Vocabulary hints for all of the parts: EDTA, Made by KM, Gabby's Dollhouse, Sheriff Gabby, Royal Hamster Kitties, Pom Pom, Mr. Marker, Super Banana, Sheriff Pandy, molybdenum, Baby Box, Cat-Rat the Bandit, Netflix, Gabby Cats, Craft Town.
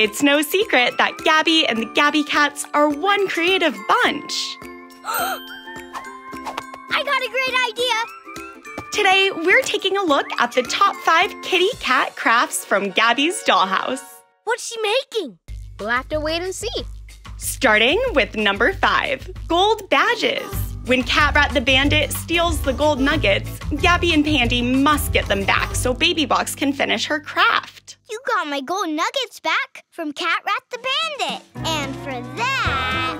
It's no secret that Gabby and the Gabby Cats are one creative bunch. I got a great idea! Today, we're taking a look at the top 5 kitty cat crafts from Gabby's Dollhouse. What's she making? We'll have to wait and see. Starting with number 5, gold badges. When Cat-Rat the Bandit steals the gold nuggets, Gabby and Pandy must get them back so Baby Box can finish her craft. You got my gold nuggets back from Cat-Rat the Bandit. And for that...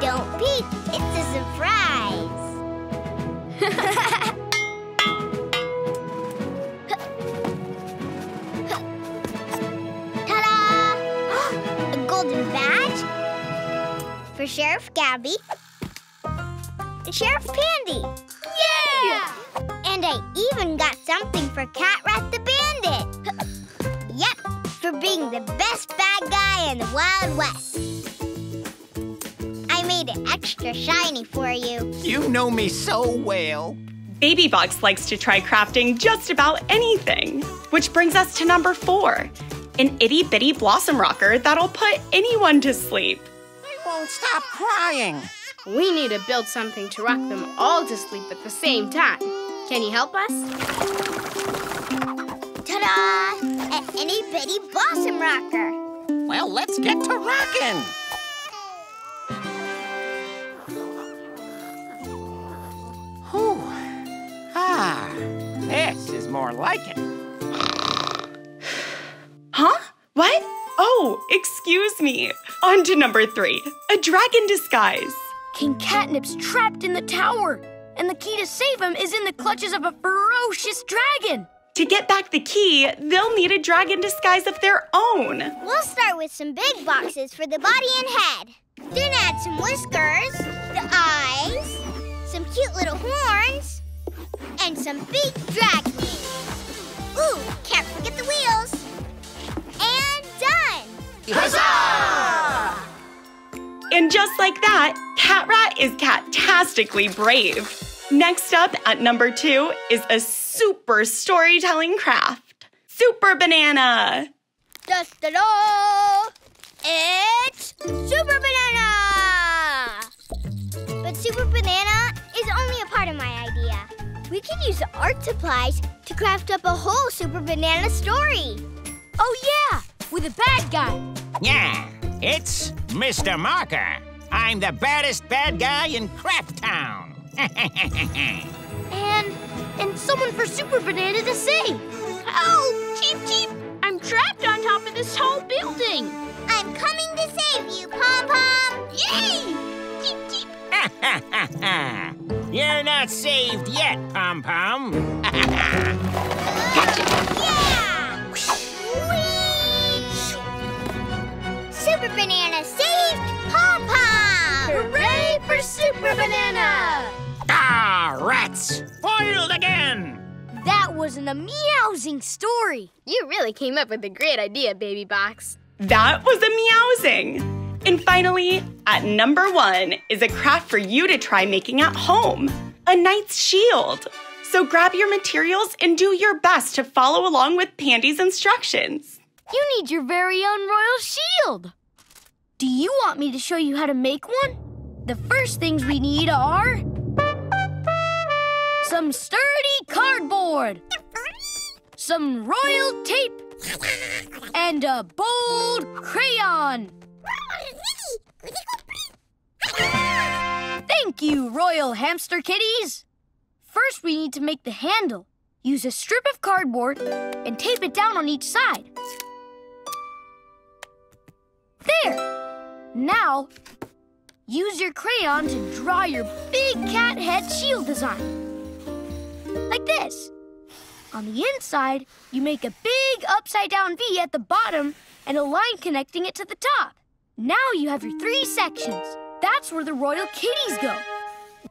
Don't peek, it's a surprise. Ta-da! A golden badge for Sheriff Gabby and Sheriff Pandy. Yeah! And I even got something for Cat-Rat the Bandit. Yep, for being the best bad guy in the Wild West. I made it extra shiny for you. You know me so well. Baby Box likes to try crafting just about anything. Which brings us to number 4, an itty-bitty blossom rocker that'll put anyone to sleep. I won't stop crying. We need to build something to rock them all to sleep at the same time. Can you help us? Ta-da! An itty-bitty blossom rocker. Well, let's get to rockin'. Whew. Ah, this is more like it. Huh? What? Oh, excuse me. On to number 3, a dragon disguise. King Catnip's trapped in the tower, and the key to save him is in the clutches of a ferocious dragon. To get back the key, they'll need a dragon disguise of their own. We'll start with some big boxes for the body and head. Then add some whiskers, the eyes, some cute little horns, and some big dragons. Ooh, can't forget the wheels. And done! Huzzah! And just like that, Cat-Rat is cat-tastically brave. Next up at number 2 is a super storytelling craft, Super Banana. Da-da-da! It's Super Banana! But Super Banana is only a part of my idea. We can use the art supplies to craft up a whole Super Banana story. Oh yeah, with a bad guy. Yeah. It's Mr. Marker. I'm the baddest bad guy in Craft Town. and someone for Super Banana to save. Oh, Cheep Cheep! I'm trapped on top of this whole building. I'm coming to save you, Pom Pom. Yay! Cheep Cheep! You're not saved yet, Pom Pom. Catch it! Yeah! Super Banana saved Pom-Pom! Hooray for Super Banana! Ah, rats! Foiled again! That was an meowsing story. You really came up with a great idea, Baby Box. That was a meowsing! And finally, at number 1 is a craft for you to try making at home, a knight's shield. So grab your materials and do your best to follow along with Pandy's instructions. You need your very own royal shield. Do you want me to show you how to make one? The first things we need are some sturdy cardboard, some royal tape, and a bold crayon. Thank you, Royal Hamster Kitties. First, we need to make the handle. Use a strip of cardboard and tape it down on each side. There! Now, use your crayon to draw your big cat head shield design. Like this. On the inside, you make a big upside-down V at the bottom and a line connecting it to the top. Now you have your 3 sections. That's where the royal kitties go.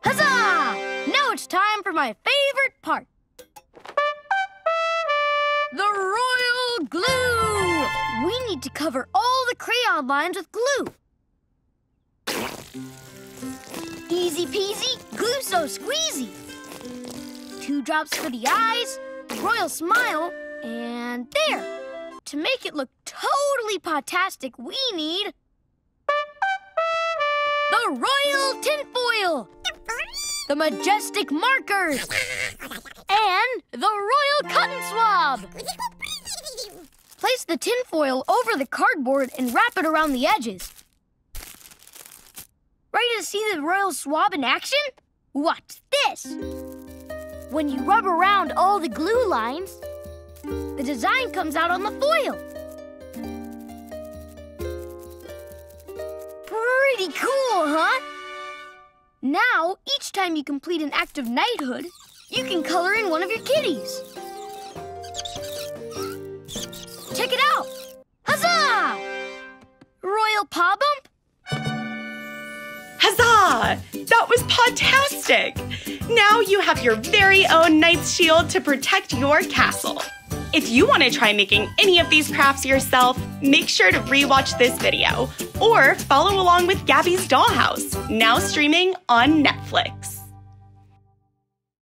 Huzzah! Now it's time for my favorite part. The royal glue! We need to cover all the crayon lines with glue. Easy peasy, glue so squeezy. 2 drops for the eyes, royal smile, and there! To make it look totally potastic, we need the royal tinfoil, the majestic markers, and the royal cotton swab. Place the tinfoil over the cardboard and wrap it around the edges. Ready to see the royal swab in action? Watch this. When you rub around all the glue lines, the design comes out on the foil. Pretty cool, huh? Now, each time you complete an act of knighthood, you can color in one of your kitties. Check it out! Huzzah! Royal Paw Bump? Huzzah! That was podtastic! Now you have your very own knight's shield to protect your castle. If you want to try making any of these crafts yourself, make sure to rewatch this video or follow along with Gabby's Dollhouse, now streaming on Netflix.